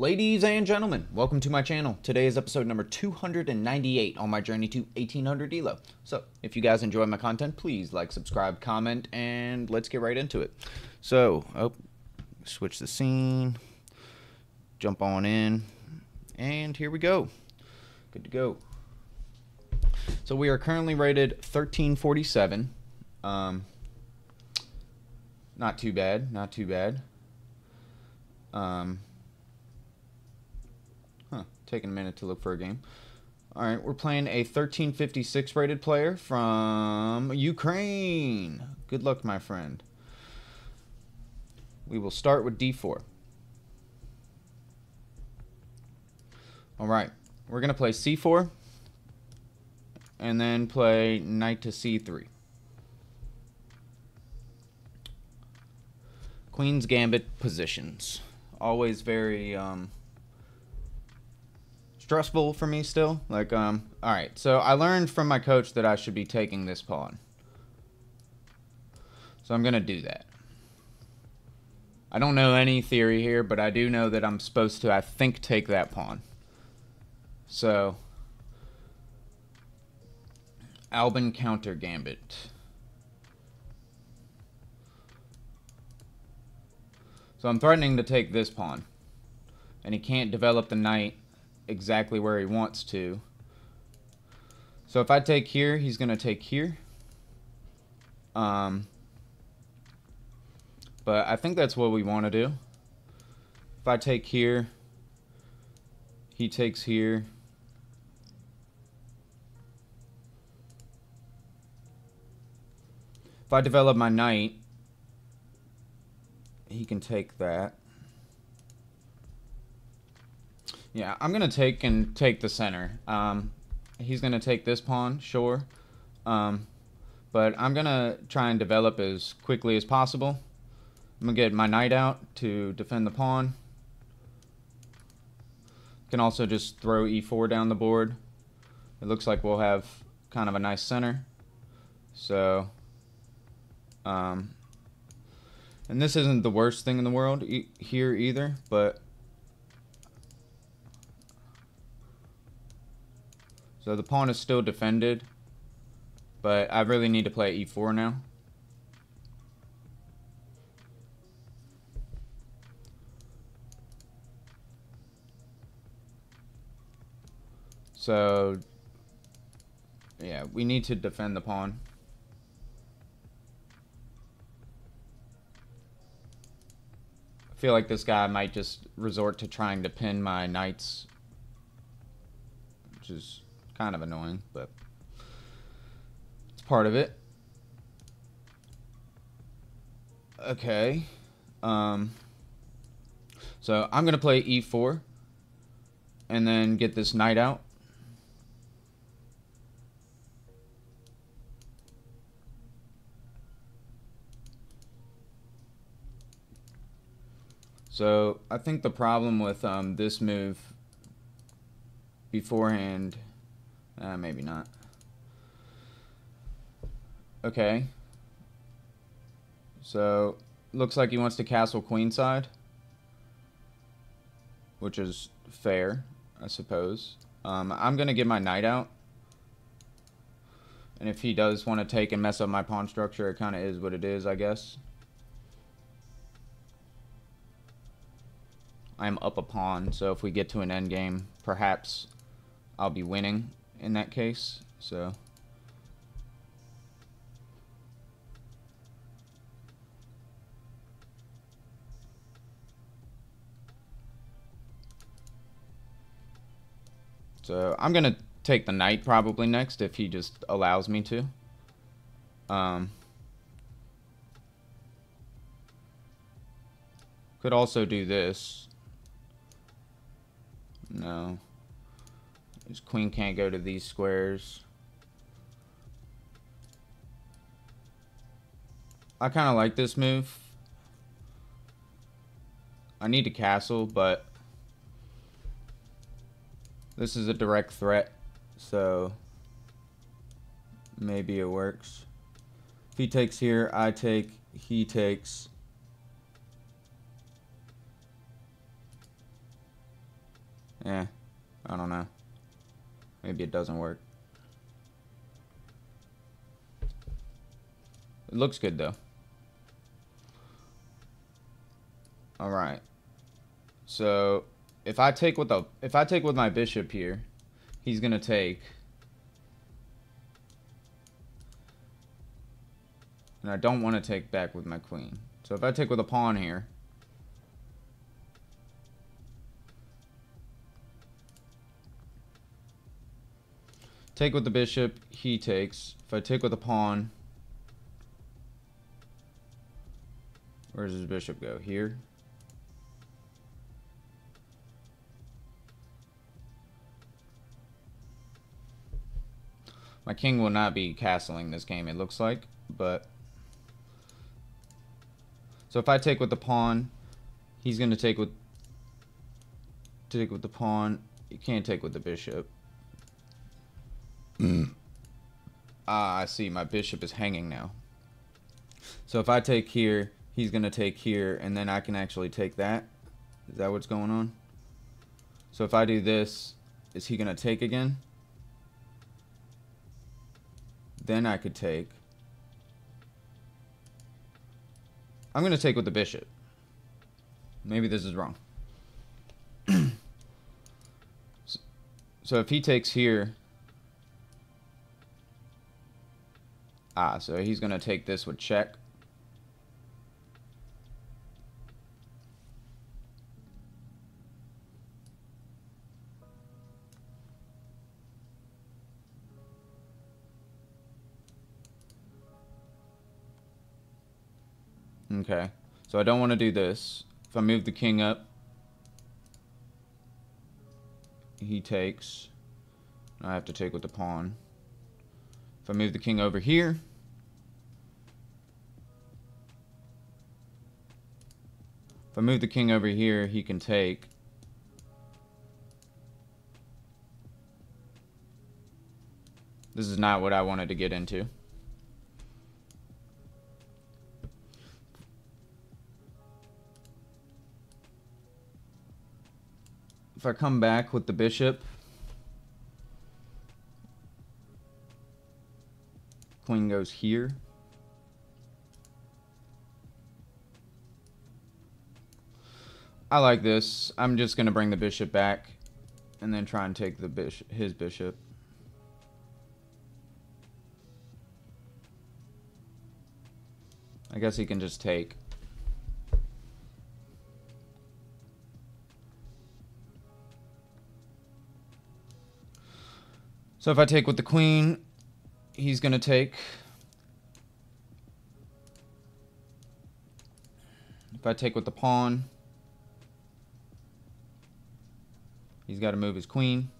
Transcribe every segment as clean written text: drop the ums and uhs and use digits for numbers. Ladies and gentlemen, welcome to my channel. Today is episode number 298 on my journey to 1800 ELO. So if you guys enjoy my content, please like, subscribe, comment, and let's get right into it. So, switch the scene, jump on in, and here we go. Good to go. So we are currently rated 1347. Not too bad, not too bad. Taking a minute to look for a game. All right, we're playing a 1356 rated player from Ukraine. Good luck, my friend. We will start with D4. All right, we're going to play C4 and then play knight to C3. Queen's Gambit positions. Always very... stressful for me still. Like, all right, so I learned from my coach that I should be taking this pawn. So I'm gonna do that. I don't know any theory here, but I do know that I'm supposed to, I think, take that pawn. So, Alban counter gambit. So I'm threatening to take this pawn. And he can't develop the knight exactly where he wants to. So if I take here, he's gonna take here. But I think that's what we want to do. If I take here, he takes here. If I develop my knight, he can take that. Yeah, I'm going to take the center. He's going to take this pawn, sure. But I'm going to try and develop as quickly as possible. I'm going to get my knight out to defend the pawn. Can also just throw E4 down the board. It looks like we'll have kind of a nice center. So, and this isn't the worst thing in the world here either, but... So the pawn is still defended, but I really need to play E4 now. So, yeah, we need to defend the pawn. I feel like this guy might just resort to trying to pin my knights, which is... kind of annoying, but it's part of it. Okay. So I'm going to play E4 and then get this knight out. So I think the problem with this move beforehand... maybe not. Okay. So, looks like he wants to castle queenside, which is fair, I suppose. I'm going to get my knight out. And if he does want to take and mess up my pawn structure, it kind of is what it is, I guess. I'm up a pawn, so if we get to an endgame, perhaps I'll be winning in that case. So I'm gonna take the knight probably next if he just allows me to. Could also do this. No. His queen can't go to these squares. I kind of like this move. I need to castle, but this is a direct threat, so maybe it works. If he takes here, I take, he takes. Eh, I don't know. Maybe it doesn't work. It looks good though. All right. So if I take with my bishop here, he's gonna take. And I don't want to take back with my queen. So if I take with a pawn here. Take with the bishop, he takes. If I take with a pawn. Where does his bishop go? Here. My king will not be castling this game, it looks like, but... So if I take with the pawn, he's going to take with the pawn. You can't take with the bishop. I see. My bishop is hanging now. So if I take here, he's going to take here, and then I can actually take that. Is that what's going on? So if I do this, is he going to take again? Then I could take. I'm going to take with the bishop. Maybe this is wrong. So if he takes here. Ah, so he's going to take this with check. Okay, so I don't want to do this. If I move the king up, he takes. I have to take with the pawn. If I move the king over here, he can take. This is not what I wanted to get into. If I come back with the bishop, queen goes here. I like this. I'm just going to bring the bishop back and then try and take the bishop, his bishop. I guess he can just take. So if I take with the queen, he's going to take. If I take with the pawn, he's got to move his queen.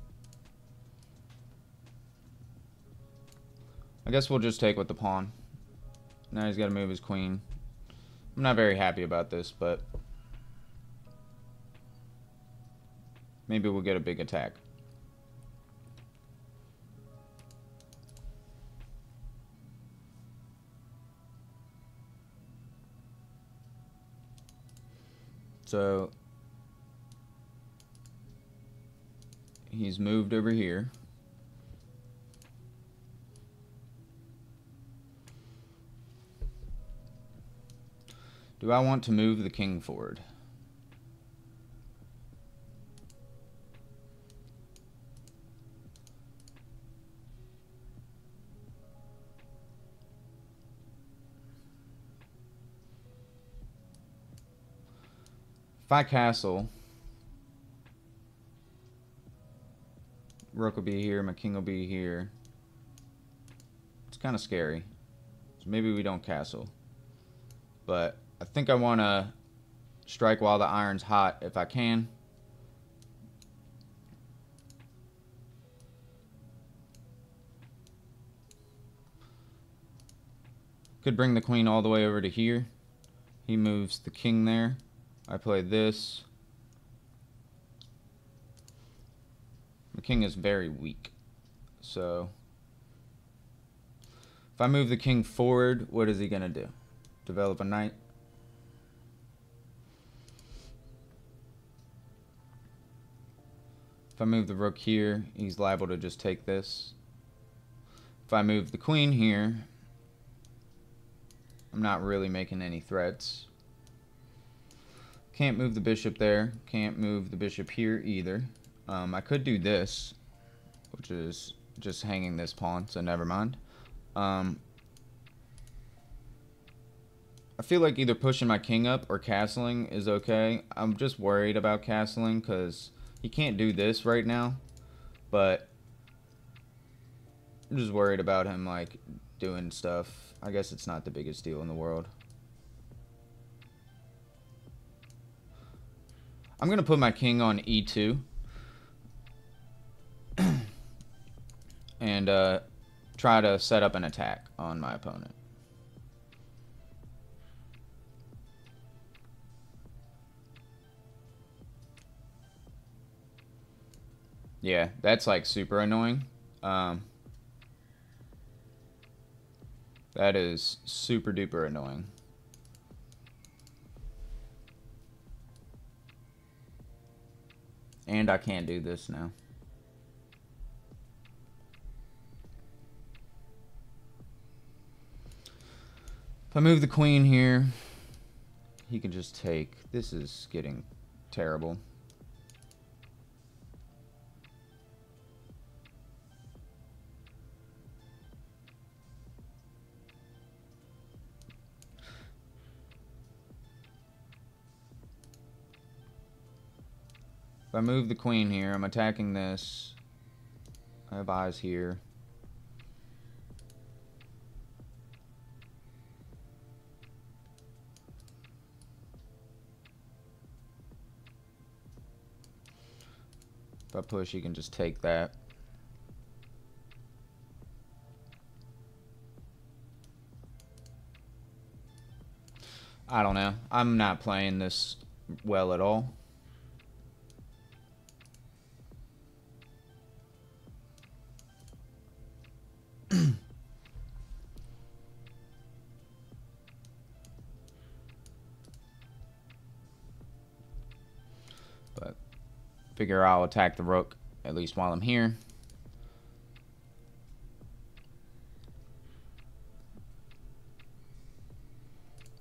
I guess we'll just take with the pawn. Now he's got to move his queen. I'm not very happy about this, but maybe we'll get a big attack. So he's moved over here. Do I want to move the king forward? If I castle, rook will be here, my king will be here. It's kind of scary. So maybe we don't castle. But I think I want to strike while the iron's hot if I can. Could bring the queen all the way over to here. He moves the king there. I play this. The king is very weak. So if I move the king forward, what is he going to do? Develop a knight. If I move the rook here, he's liable to just take this. If I move the queen here, I'm not really making any threats. Can't move the bishop there. Can't move the bishop here either. I could do this, which is just hanging this pawn, so never mind. I feel like either pushing my king up or castling is okay. I'm just worried about castling because he can't do this right now, but I'm just worried about him like doing stuff. I guess it's not the biggest deal in the world. I'm gonna put my king on e2 and try to set up an attack on my opponent. Yeah, that's like super annoying. That is super duper annoying. And I can't do this now. If I move the queen here, he can just take. This is getting terrible. If I move the queen here, I'm attacking this. I have eyes here. If I push, you can just take that. I don't know. I'm not playing this well at all. Figure I'll attack the rook, at least while I'm here.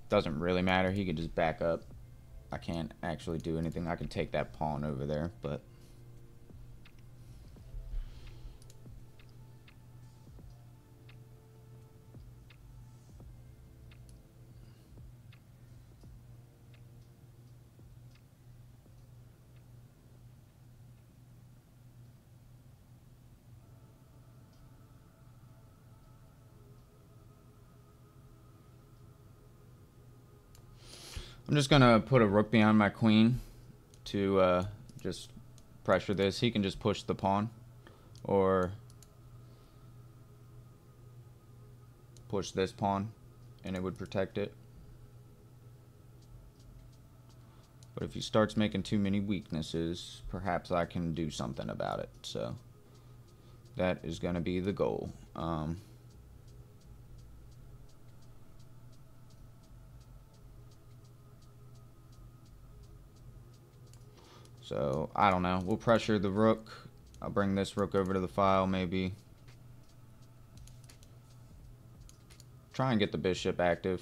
Doesn't really matter, he can just back up. I can't actually do anything. I can take that pawn over there, but... I'm just going to put a rook behind my queen to just pressure this. He can just push the pawn or push this pawn and it would protect it. But if he starts making too many weaknesses, perhaps I can do something about it. So that is going to be the goal. So, I don't know. We'll pressure the rook. I'll bring this rook over to the file, maybe. Try and get the bishop active.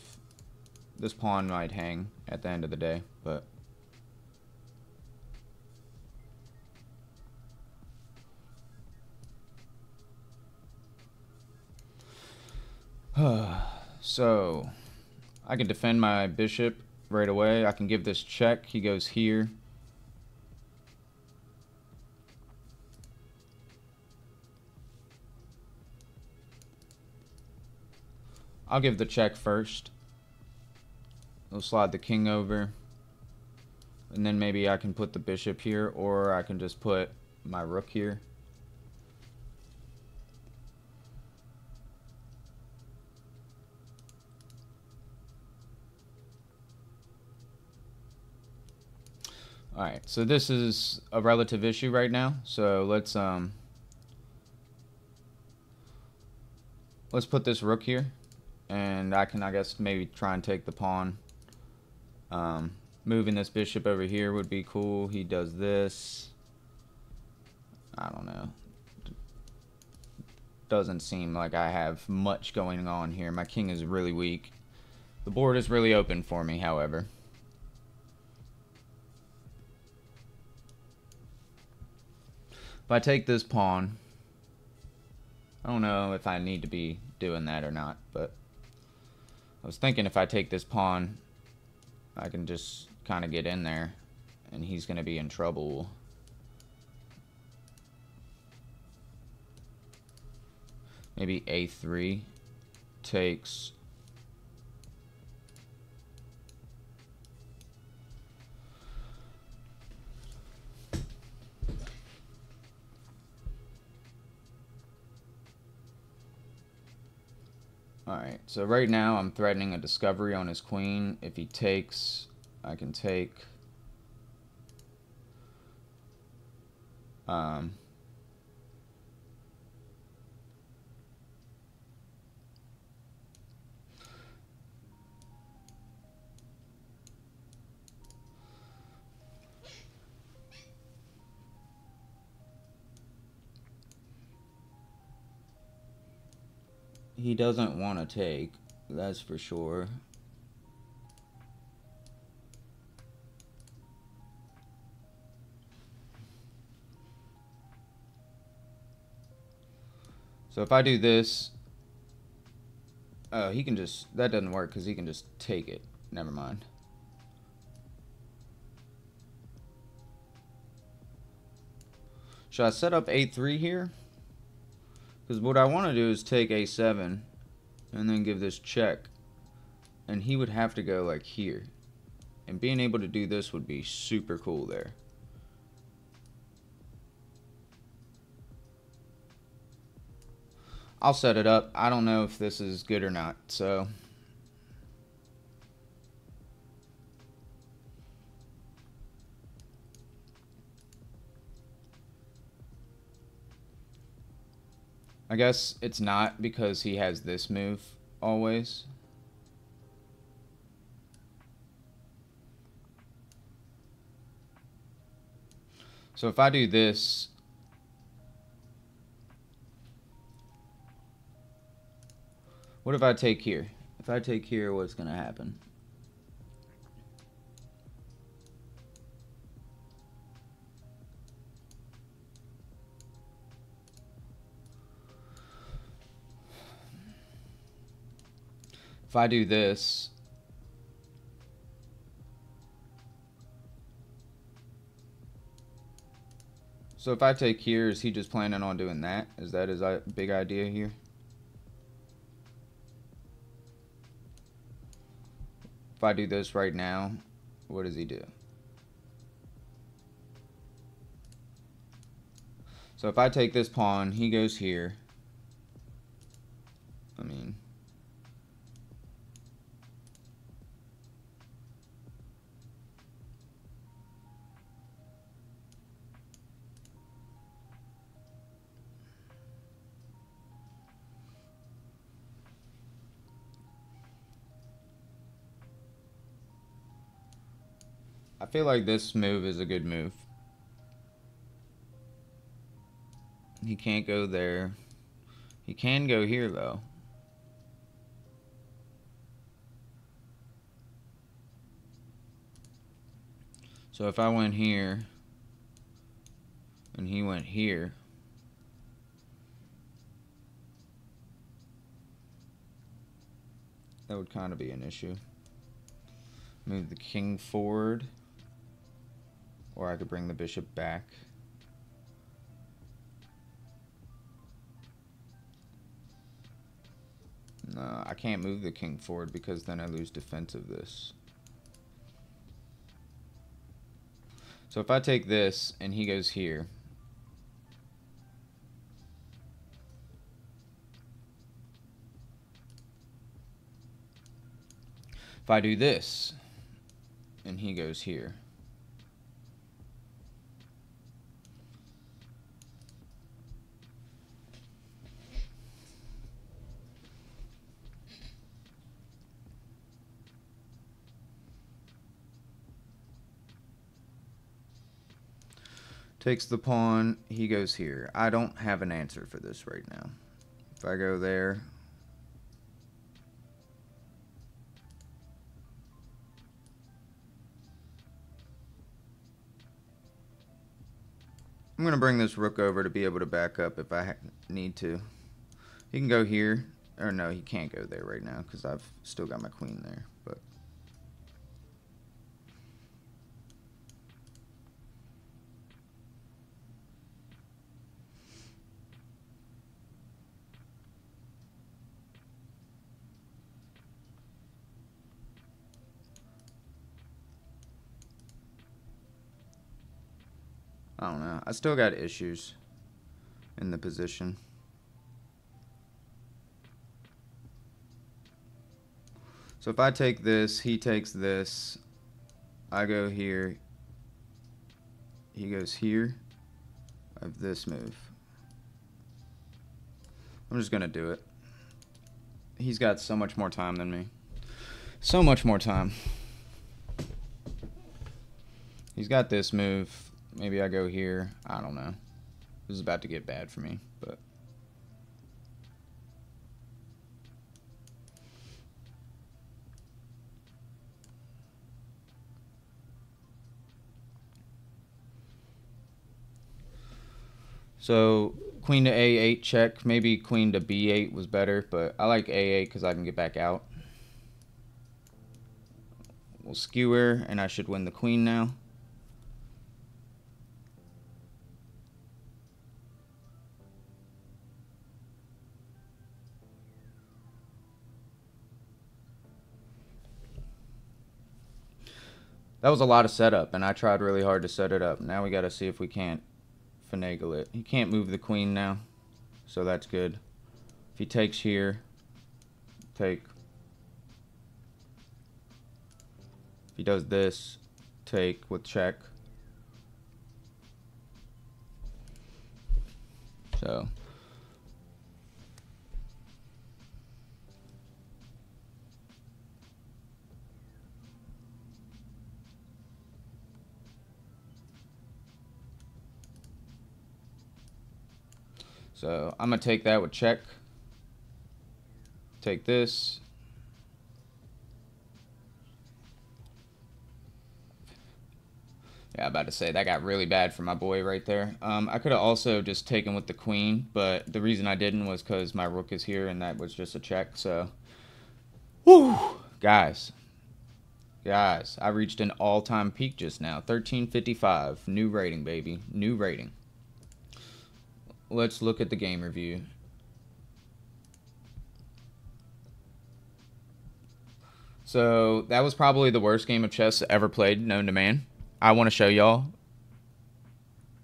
This pawn might hang at the end of the day, but... So, I can defend my bishop right away. I can give this check. He goes here. I'll give the check first. We'll slide the king over. And then maybe I can put the bishop here, or I can just put my rook here. Alright, so this is a relative issue right now. So let's put this rook here. And I can, I guess, maybe try and take the pawn. Moving this bishop over here would be cool. He does this. I don't know. Doesn't seem like I have much going on here. My king is really weak. The board is really open for me, however. If I take this pawn, I don't know if I need to be doing that or not, but I was thinking if I take this pawn, I can just kind of get in there, and he's going to be in trouble. Maybe a3 takes. Alright, so right now I'm threatening a discovery on his queen. If he takes, I can take. He doesn't want to take, that's for sure. So if I do this, he can just, that doesn't work because he can just take it. Never mind. Should I set up a3 here? Because what I want to do is take a7 and then give this check. And he would have to go like here. And being able to do this would be super cool there. I'll set it up. I don't know if this is good or not, so. I guess it's not because he has this move always. So if I do this, what if I take here? If I take here, what's going to happen? If I do this, so if I take here, is he just planning on doing that? Is that his big idea here? If I do this right now, what does he do? So if I take this pawn, he goes here. I mean, I feel like this move is a good move. He can't go there. He can go here, though. So if I went here, and he went here, that would kind of be an issue. Move the king forward. Or I could bring the bishop back. No, I can't move the king forward because then I lose defense of this. So if I take this and he goes here. If I do this and he goes here. Takes the pawn. He goes here. I don't have an answer for this right now. If I go there... I'm going to bring this rook over to be able to back up if I need to. He can go here. Or no, he can't go there right now because I've still got my queen there. But I don't know. I still got issues in the position. So if I take this, he takes this, I go here, he goes here, I have this move. I'm just going to do it. He's got so much more time than me. So much more time. He's got this move. Maybe I go here. I don't know. This is about to get bad for me, but... So, queen to a8 check. Maybe queen to b8 was better, but I like a8 because I can get back out. We'll skewer, and I should win the queen now. That was a lot of setup, and I tried really hard to set it up. Now we got to see if we can't finagle it. He can't move the queen now, so that's good. If he takes here, take. If he does this, take with check. So I'm going to take that with check, take this, yeah, I'm about to say that got really bad for my boy right there. I could have also just taken with the queen, but the reason I didn't was because my rook is here and that was just a check, so, woo, guys, I reached an all-time peak just now, 1355, new rating, baby, new rating. Let's look at the game review. So that was probably the worst game of chess ever played, known to man. I want to show y'all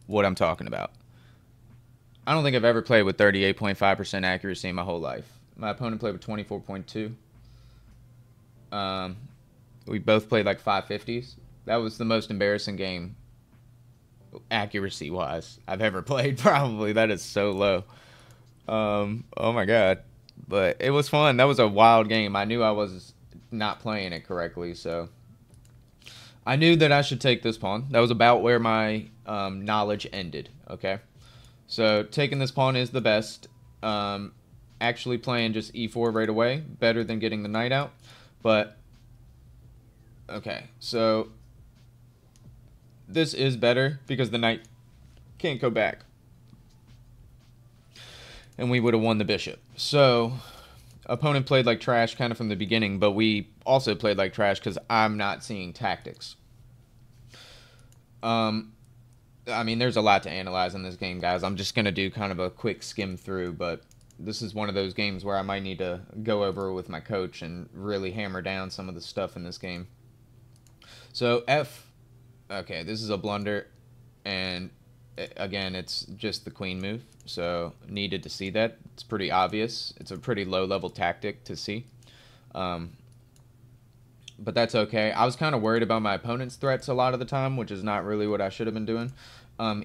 what I'm talking about. I don't think I've ever played with 38.5% accuracy in my whole life. My opponent played with 24.2. We both played like 550s. That was the most embarrassing game accuracy wise I've ever played, probably. That is so low. Oh my god, but it was fun. That was a wild game. I knew I was not playing it correctly, so I knew that I should take this pawn. That was about where my knowledge ended. Okay, so taking this pawn is the best. Actually playing just e4 right away, better than getting the knight out. But okay, so this is better because the knight can't go back. And we would have won the bishop. So, opponent played like trash kind of from the beginning, but we also played like trash because I'm not seeing tactics. I mean, there's a lot to analyze in this game, guys. I'm just going to do kind of a quick skim through, but this is one of those games where I might need to go over with my coach and really hammer down some of the stuff in this game. So, Okay, this is a blunder, and again, it's just the queen move, so needed to see that. It's pretty obvious. It's a pretty low-level tactic to see, but that's okay. I was kind of worried about my opponent's threats a lot of the time, which is not really what I should have been doing.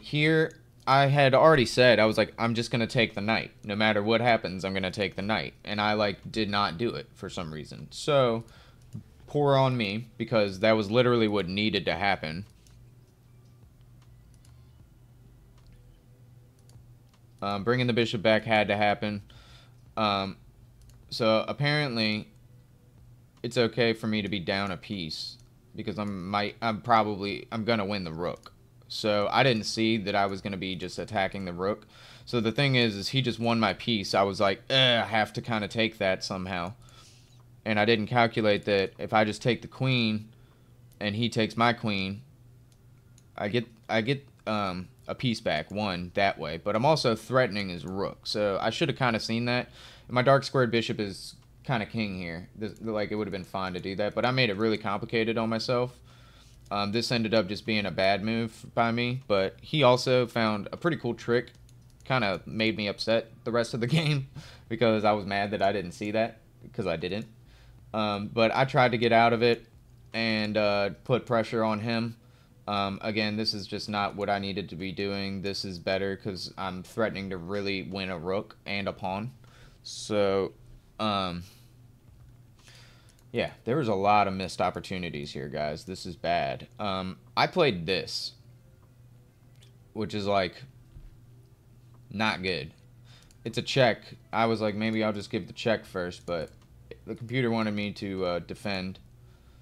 Here, I had already said, I was like, I'm just going to take the knight. No matter what happens, I'm going to take the knight, and I, like, did not do it for some reason, so poor on me, because that was literally what needed to happen. Bringing the bishop back had to happen. So apparently it's okay for me to be down a piece because I'm gonna win the rook. So I didn't see that I was gonna be just attacking the rook. So the thing is he just won my piece. I was like, I have to kind of take that somehow. And I didn't calculate that if I just take the queen and he takes my queen, I get a piece back, one, that way. But I'm also threatening his rook. So I should have kind of seen that. And my dark squared bishop is kind of king here. Like, it would have been fine to do that. But I made it really complicated on myself. This ended up just being a bad move by me. But he also found a pretty cool trick. Kind of made me upset the rest of the game because I was mad that I didn't see that, because I didn't. But I tried to get out of it and put pressure on him. Again, this is just not what I needed to be doing. This is better because I'm threatening to really win a rook and a pawn. So, yeah, there was a lot of missed opportunities here, guys. This is bad. I played this, which is, like, not good. It's a check. I was like, maybe I'll just give the check first, but the computer wanted me to defend.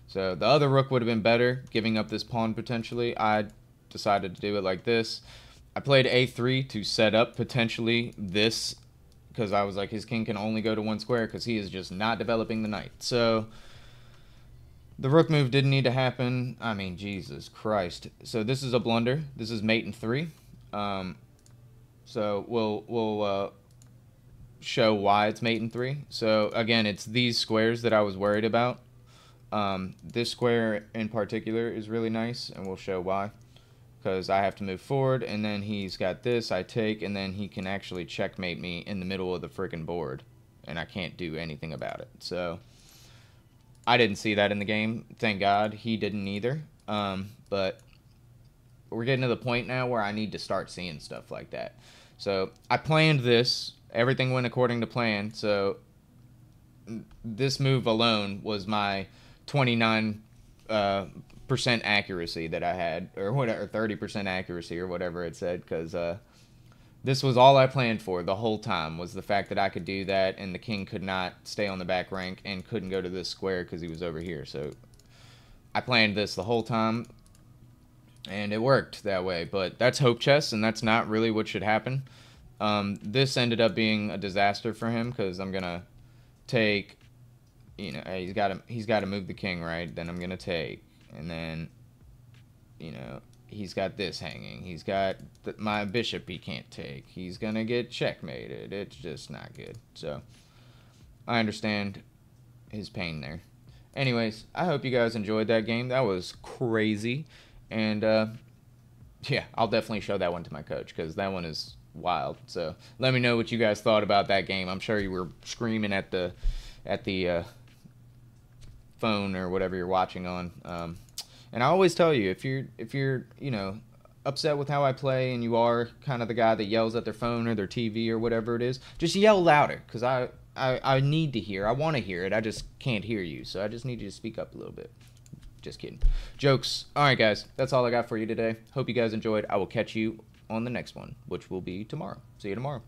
So the other rook would have been better, giving up this pawn potentially. I decided to do it like this. I played a3 to set up potentially this, because I was like, his king can only go to one square because he is just not developing the knight. So the rook move didn't need to happen. I mean, Jesus Christ. So this is a blunder. This is mate in 3. So we'll show why it's mate in 3. So again, it's these squares that I was worried about. This square in particular is really nice, and we'll show why. Because I have to move forward, and then he's got this, I take, and then he can actually checkmate me in the middle of the frickin' board. And I can't do anything about it. So, I didn't see that in the game. Thank God he didn't either. But we're getting to the point now where I need to start seeing stuff like that. So, I planned this. Everything went according to plan. So, this move alone was my 29% accuracy that I had, or whatever, 30% accuracy or whatever it said, because this was all I planned for the whole time, was the fact that I could do that and the king could not stay on the back rank and couldn't go to this square because he was over here. So I planned this the whole time and it worked that way, but that's hope chess and that's not really what should happen. This ended up being a disaster for him because I'm going to take, you know, he's got to move the king, right? Then I'm gonna take, and then, you know, he's got this hanging. He's got my bishop he can't take. He's gonna get checkmated. It's just not good. So I understand his pain there. Anyways, I hope you guys enjoyed that game. That was crazy, and yeah, I'll definitely show that one to my coach because that one is wild. So let me know what you guys thought about that game. I'm sure you were screaming at the phone or whatever you're watching on. And I always tell you, if you're you know, upset with how I play and you are kind of the guy that yells at their phone or their TV or whatever it is, just yell louder, because I need to hear. I want to hear it. I just can't hear you, so I just need you to speak up a little bit. Just kidding. Jokes. All right, guys, that's all I got for you today. Hope you guys enjoyed. I will catch you on the next one, which will be tomorrow. See you tomorrow.